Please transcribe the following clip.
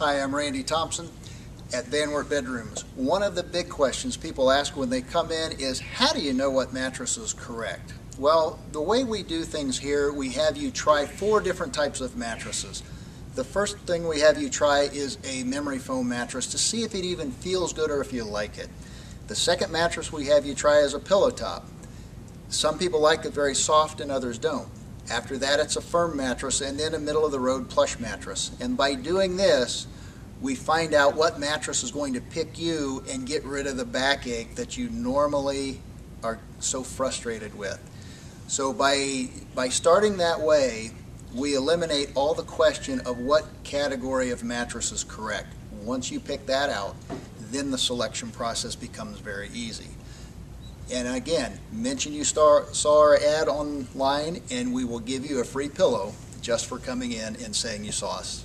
Hi, I'm Randy Thompson at Van Wert Bedrooms. One of the big questions people ask when they come in is, how do you know what mattress is correct? Well, the way we do things here, we have you try 4 different types of mattresses. The first thing we have you try is a memory foam mattress to see if it even feels good or if you like it. The second mattress we have you try is a pillow top. Some people like it very soft and others don't. After that, it's a firm mattress, and then a middle-of-the-road plush mattress. And by doing this, we find out what mattress is going to pick you and get rid of the backache that you normally are so frustrated with. So by starting that way, we eliminate all the question of what category of mattress is correct. Once you pick that out, then the selection process becomes very easy. And again, mention you saw our ad online, and we will give you a free pillow just for coming in and saying you saw us.